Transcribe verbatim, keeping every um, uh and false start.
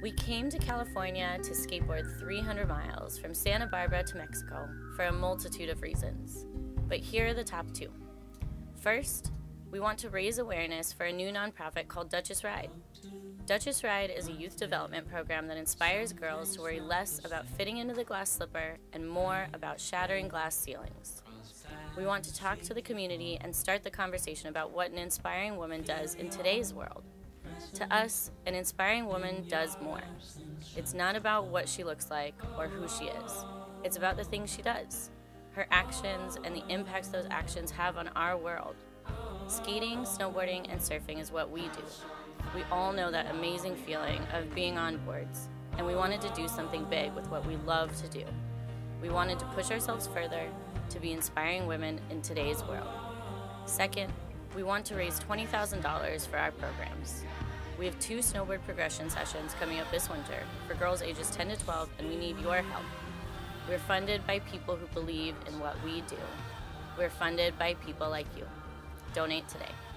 We came to California to skateboard three hundred miles from Santa Barbara to Mexico for a multitude of reasons, but here are the top two. First, we want to raise awareness for a new nonprofit called Duchess Ride. Duchess Ride is a youth development program that inspires girls to worry less about fitting into the glass slipper and more about shattering glass ceilings. We want to talk to the community and start the conversation about what an inspiring woman does in today's world. To us, an inspiring woman does more. It's not about what she looks like or who she is. It's about the things she does, her actions, and the impacts those actions have on our world. Skating, snowboarding, and surfing is what we do. We all know that amazing feeling of being on boards, and we wanted to do something big with what we love to do. We wanted to push ourselves further to be inspiring women in today's world. Second, we want to raise twenty thousand dollars for our programs. We have two snowboard progression sessions coming up this winter for girls ages ten to twelve, and we need your help. We're funded by people who believe in what we do. We're funded by people like you. Donate today.